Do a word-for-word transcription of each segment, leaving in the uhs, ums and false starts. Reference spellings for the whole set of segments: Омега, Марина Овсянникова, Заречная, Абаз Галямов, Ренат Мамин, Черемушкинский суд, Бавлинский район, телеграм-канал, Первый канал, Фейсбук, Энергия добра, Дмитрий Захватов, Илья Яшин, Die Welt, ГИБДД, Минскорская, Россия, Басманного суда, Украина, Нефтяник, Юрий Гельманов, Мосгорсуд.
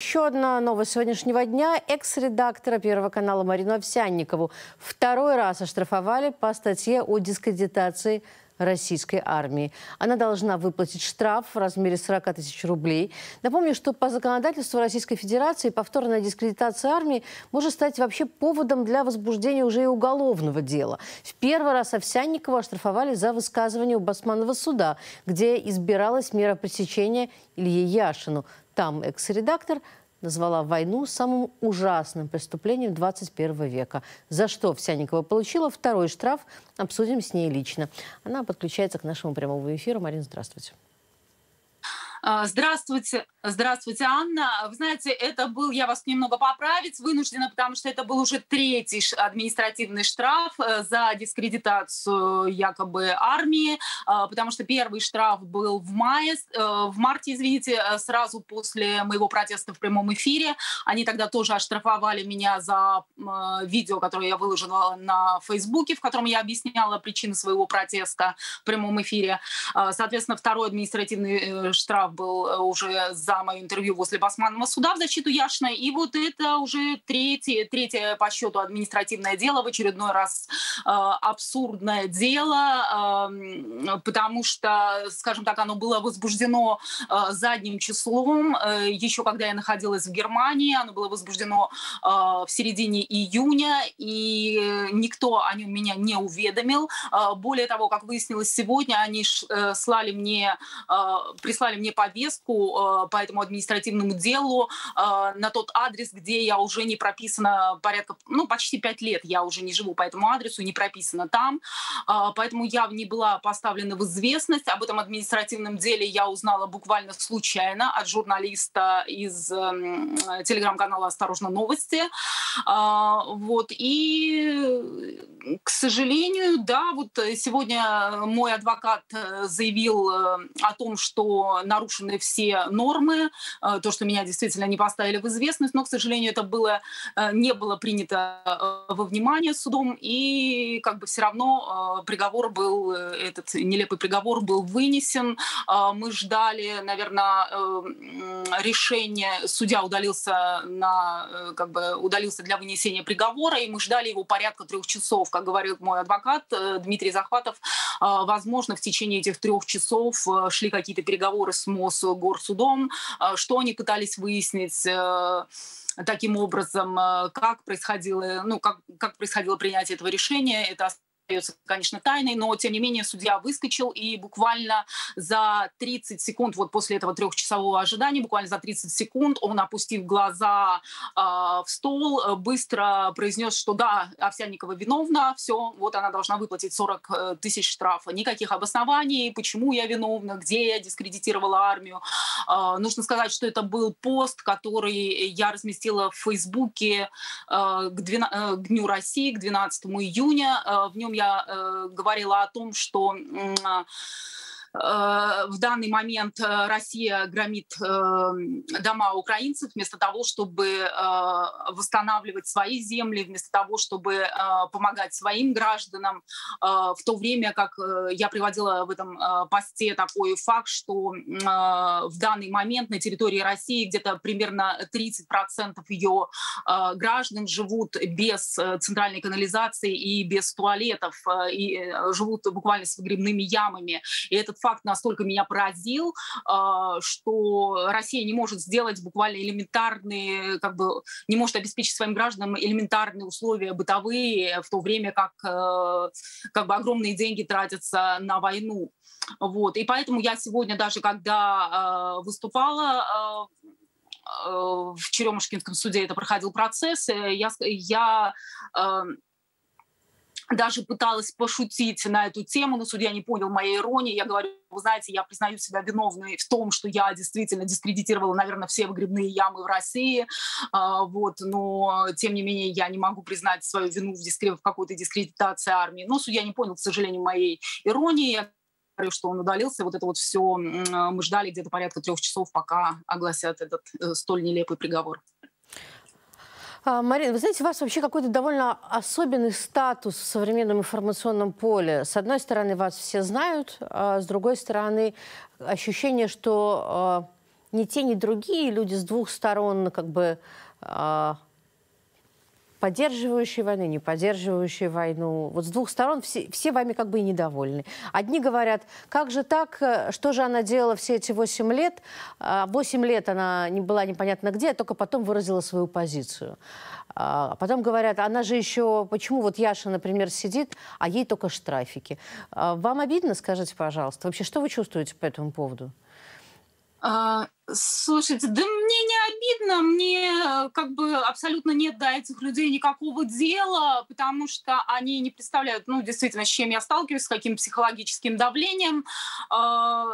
Еще одна новость сегодняшнего дня. Экс-редактора Первого канала Марину Овсянникову второй раз оштрафовали по статье о дискредитации российской армии. Она должна выплатить штраф в размере сорока тысяч рублей. Напомню, что по законодательству Российской Федерации повторная дискредитация армии может стать вообще поводом для возбуждения уже и уголовного дела. В первый раз Овсянникова оштрафовали за высказывание у Басманного суда, где избиралась мера пресечения Илье Яшину. Там экс-редактор назвала войну самым ужасным преступлением двадцать первого века. За что Овсянникова получила второй штраф, обсудим с ней лично. Она подключается к нашему прямому эфиру. Марина, здравствуйте. Здравствуйте. Здравствуйте, Анна. Вы знаете, это был, я вас немного поправить вынуждена, потому что это был уже третий административный штраф за дискредитацию якобы армии, потому что первый штраф был в мае, в марте, извините, сразу после моего протеста в прямом эфире. Они тогда тоже оштрафовали меня за видео, которое я выложила на Фейсбуке, в котором я объясняла причины своего протеста в прямом эфире. Соответственно, второй административный штраф был уже за мое интервью возле Басманного суда в защиту Яшина. И вот это уже третье, третье по счету административное дело, в очередной раз э, абсурдное дело, э, потому что, скажем так, оно было возбуждено э, задним числом. Э, еще когда я находилась в Германии, оно было возбуждено э, в середине июня, и никто о нем меня не уведомил. Э, более того, как выяснилось сегодня, они ш, э, слали мне, э, прислали мне повестку по этому административному делу на тот адрес, где я уже не прописана порядка, ну, почти пять лет я уже не живу по этому адресу, не прописана там, поэтому я не была поставлена в известность. Об этом административном деле я узнала буквально случайно от журналиста из телеграм-канала «Осторожно, новости». Вот, и, к сожалению, да, вот сегодня мой адвокат заявил о том, что нарушены все нормы, то, что меня действительно не поставили в известность, но, к сожалению, это было, не было принято во внимание судом, и как бы все равно приговор был, этот нелепый приговор был вынесен. Мы ждали, наверное, решения, судья удалился, на, как бы, удалился для вынесения приговора, и мы ждали его порядка трех часов, как говорил мой адвокат Дмитрий Захватов. Возможно, в течение этих трех часов шли какие-то переговоры с Мосгорсудом, что они пытались выяснить таким образом, как происходило, ну, как, как происходило принятие этого решения. Это остается, конечно, тайной, но, тем не менее, судья выскочил, и буквально за тридцать секунд, вот после этого трехчасового ожидания, буквально за тридцать секунд он, опустив глаза э, в стол, быстро произнес, что да, Овсянникова виновна, все, вот она должна выплатить сорок тысяч штрафа. Никаких обоснований, почему я виновна, где я дискредитировала армию. Э, нужно сказать, что это был пост, который я разместила в Фейсбуке э, к, э, к Дню России, к двенадцатому июня. Э, в нем я э, говорила о том, что э, э, в данный момент Россия громит э, дома украинцев вместо того, чтобы э, восстанавливать свои земли, вместо того, чтобы э, помогать своим гражданам. Э, в то время, как э, я приводила в этом э, посте такой факт, что э, в данный момент на территории России где-то примерно тридцать процентов ее э, граждан живут без центральной канализации и без туалетов, э, и живут буквально с выгребными ямами. И этот факт настолько меня поразил, что Россия не может сделать буквально элементарные, как бы не может обеспечить своим гражданам элементарные условия бытовые, в то время как, как бы огромные деньги тратятся на войну. Вот. И поэтому я сегодня даже, когда выступала в Черемушкинском суде, это проходил процесс, я... я даже пыталась пошутить на эту тему, но судья не понял моей иронии. Я говорю, вы знаете, я признаю себя виновной в том, что я действительно дискредитировала, наверное, все выгребные ямы в России. Вот. Но, тем не менее, я не могу признать свою вину в, дискр... в какой-то дискредитации армии. Но судья не понял, к сожалению, моей иронии. Я говорю, что он удалился. Вот это вот все мы ждали где-то порядка трех часов, пока огласят этот столь нелепый приговор. Марина, вы знаете, у вас вообще какой-то довольно особенный статус в современном информационном поле. С одной стороны, вас все знают, а с другой стороны, ощущение, что ни те, ни другие люди с двух сторон, как бы э, поддерживающие войну, не поддерживающие войну. Вот с двух сторон все, все вами как бы и недовольны. Одни говорят, как же так, что же она делала все эти восемь лет? восемь лет она не была непонятно где, а только потом выразила свою позицию. А потом говорят, она же еще, почему вот Яша, например, сидит, а ей только штрафики. Вам обидно, скажите, пожалуйста, вообще, что вы чувствуете по этому поводу? А, слушайте, да мне не обидно, мне как бы абсолютно нет до этих людей никакого дела, потому что они не представляют, ну, действительно, с чем я сталкиваюсь, с каким психологическим давлением. А,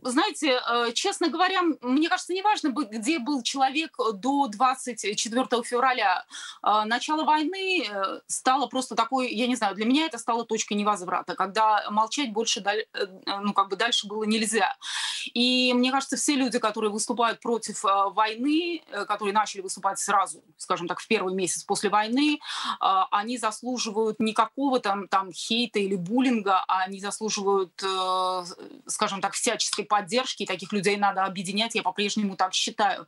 знаете, честно говоря, мне кажется, неважно, где был человек до двадцать четвёртого февраля. Начало войны стало просто такой, я не знаю, для меня это стало точкой невозврата, когда молчать больше, ну, как бы дальше было нельзя. И мне кажется, все люди, которые выступают против войны, которые начали выступать сразу, скажем так, в первый месяц после войны, они заслуживают не какого там, там хейта или буллинга, а они заслуживают, скажем так, всяческой поддержки, и таких людей надо объединять, я по-прежнему так считаю.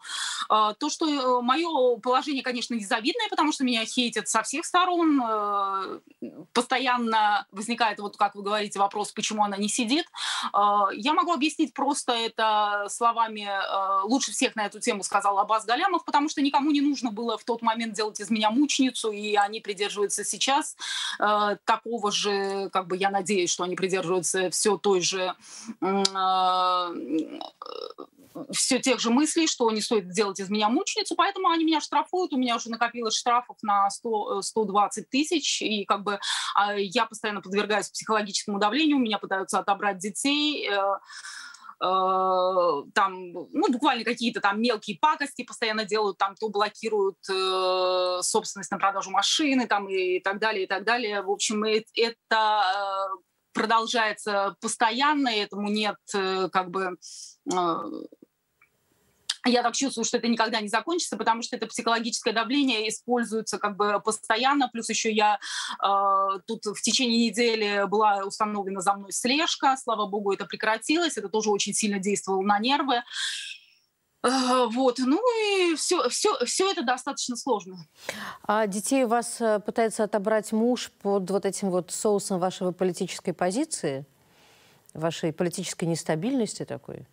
То, что мое положение, конечно, незавидное, потому что меня хейтят со всех сторон, постоянно возникает, вот как вы говорите, вопрос, почему она не сидит. Я могу объяснить просто это словами, лучше всех на эту тему сказал Абаз Галямов, потому что никому не нужно было в тот момент делать из меня мученицу, и они придерживаются сейчас такого же, как бы я надеюсь, что они придерживаются все той же... все тех же мыслей, что не стоит делать из меня мученицу, поэтому они меня штрафуют. У меня уже накопилось штрафов на сто, сто двадцать тысяч, и как бы я постоянно подвергаюсь психологическому давлению, у меня пытаются отобрать детей, э, э, там, ну, буквально какие-то там мелкие пакости постоянно делают, там, то блокируют э, собственность на продажу машины, там, и так далее, и так далее. В общем, это... продолжается постоянно, и этому нет, как бы, э, я так чувствую, что это никогда не закончится, потому что это психологическое давление используется как бы постоянно, плюс еще я э, тут в течение недели была установлена за мной слежка, слава богу, это прекратилось, это тоже очень сильно действовало на нервы. Вот, ну и все, все, все это достаточно сложно. А детей у вас пытается отобрать муж под вот этим вот соусом вашей политической позиции, вашей политической нестабильности такой?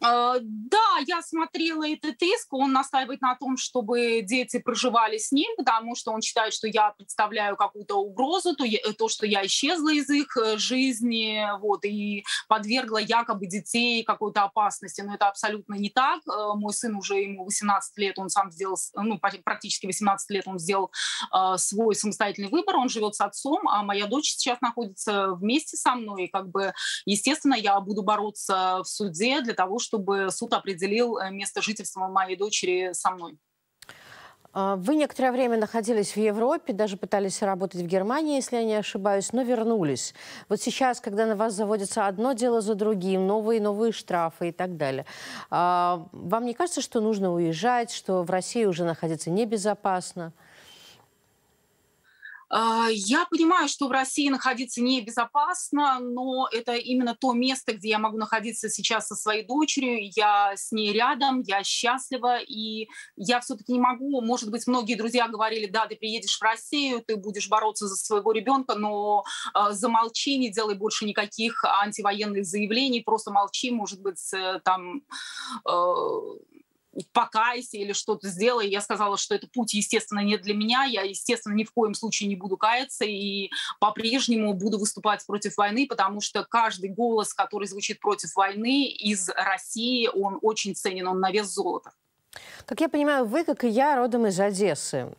Да, я смотрела этот иск, он настаивает на том, чтобы дети проживали с ним, потому что он считает, что я представляю какую-то угрозу, то, я, то что я исчезла из их жизни, вот, и подвергла якобы детей какой-то опасности, но это абсолютно не так. Мой сын уже, ему восемнадцать лет, он сам сделал, ну, практически восемнадцать лет он сделал э, свой самостоятельный выбор, он живет с отцом, а моя дочь сейчас находится вместе со мной, и как бы, естественно, я буду бороться в суде для того, чтобы чтобы суд определил место жительства моей дочери со мной. Вы некоторое время находились в Европе, даже пытались работать в Германии, если я не ошибаюсь, но вернулись. Вот сейчас, когда на вас заводится одно дело за другим, новые новые штрафы и так далее, вам не кажется, что нужно уезжать, что в России уже находиться небезопасно? Я понимаю, что в России находиться небезопасно, но это именно то место, где я могу находиться сейчас со своей дочерью. Я с ней рядом, я счастлива, и я все-таки не могу. Может быть, многие друзья говорили, да, ты приедешь в Россию, ты будешь бороться за своего ребенка, но э, замолчи, не делай больше никаких антивоенных заявлений, просто молчи, может быть, э, там... Э, покайся или что-то сделай. Я сказала, что этот путь, естественно, не для меня. Я, естественно, ни в коем случае не буду каяться и по-прежнему буду выступать против войны, потому что каждый голос, который звучит против войны из России, он очень ценен, он на вес золота. Как я понимаю, вы, как и я, родом из Одессы.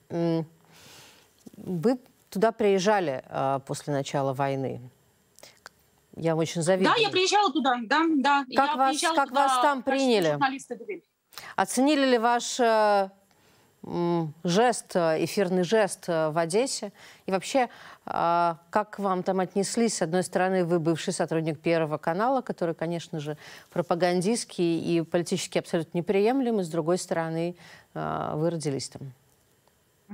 Вы туда приезжали после начала войны. Я очень завидую. Да, я приезжала туда. Да, да. Как, я вас, как туда, вас там приняли? Оценили ли ваш э, жест, эфирный жест в Одессе? И вообще, э, как к вам там отнеслись? С одной стороны, вы бывший сотрудник Первого канала, который, конечно же, пропагандистский и политически абсолютно неприемлемый. С другой стороны, э, вы родились там.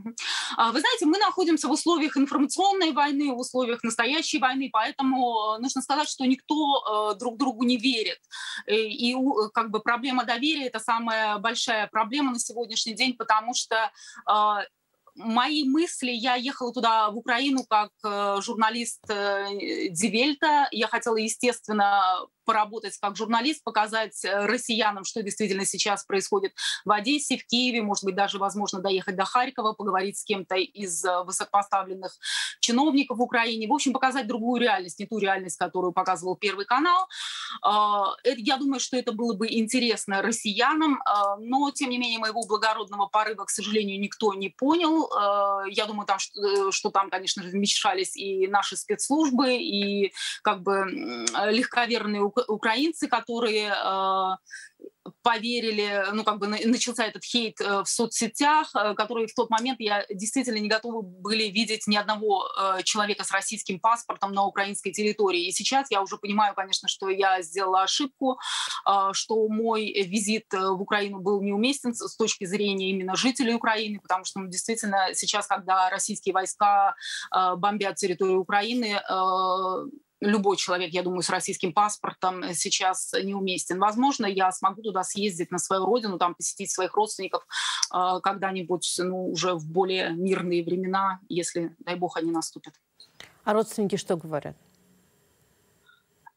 Вы знаете, мы находимся в условиях информационной войны, в условиях настоящей войны, поэтому нужно сказать, что никто друг другу не верит. И как бы проблема доверия – это самая большая проблема на сегодняшний день, потому что мои мысли, я ехала туда, в Украину, как журналист Die Welt, я хотела, естественно, поработать как журналист, показать россиянам, что действительно сейчас происходит в Одессе, в Киеве, может быть, даже, возможно, доехать до Харькова, поговорить с кем-то из высокопоставленных чиновников в Украине. В общем, показать другую реальность, не ту реальность, которую показывал Первый канал. Я думаю, что это было бы интересно россиянам, но, тем не менее, моего благородного порыва, к сожалению, никто не понял. Я думаю, там, что, что там, конечно, вмешались и наши спецслужбы, и как бы легковерные украинцы, которые э, поверили, ну как бы начался этот хейт э, в соцсетях, э, которые в тот момент я действительно не готова были видеть ни одного э, человека с российским паспортом на украинской территории. И сейчас я уже понимаю, конечно, что я сделала ошибку, э, что мой визит в Украину был неуместен с точки зрения именно жителей Украины, потому что ну, действительно сейчас, когда российские войска э, бомбят территорию Украины, э, любой человек, я думаю, с российским паспортом сейчас неуместен. Возможно, я смогу туда съездить на свою родину, там посетить своих родственников э, когда-нибудь, ну, уже в более мирные времена, если, дай бог, они наступят. А родственники что говорят?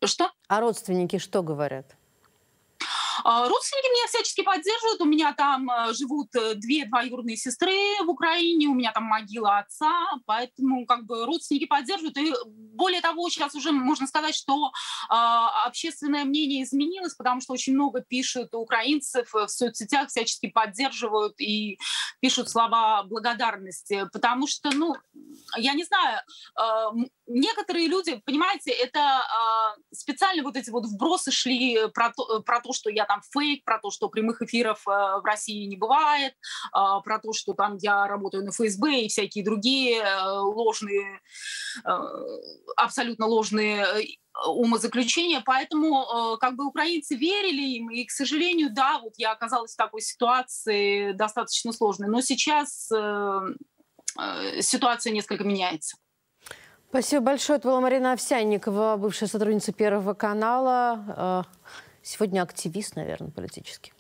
Что? А родственники что говорят? Родственники меня всячески поддерживают. У меня там живут две двоюродные сестры в Украине, у меня там могила отца, поэтому как бы родственники поддерживают. И более того, сейчас уже можно сказать, что э, общественное мнение изменилось, потому что очень много пишут украинцев в соцсетях, всячески поддерживают и пишут слова благодарности, потому что, ну, я не знаю, э, некоторые люди, понимаете, это э, специально вот эти вот вбросы шли про то, про то, что я там фейк, про то, что прямых эфиров э, в России не бывает, э, про то, что там я работаю на эф эс бэ и всякие другие э, ложные, э, абсолютно ложные умозаключения. Поэтому э, как бы украинцы верили им, и, к сожалению, да, вот я оказалась в такой ситуации достаточно сложной. Но сейчас э, э, ситуация несколько меняется. Спасибо большое. Это была Марина Овсянникова, бывшая сотрудница Первого канала. Сегодня активист, наверное, политический.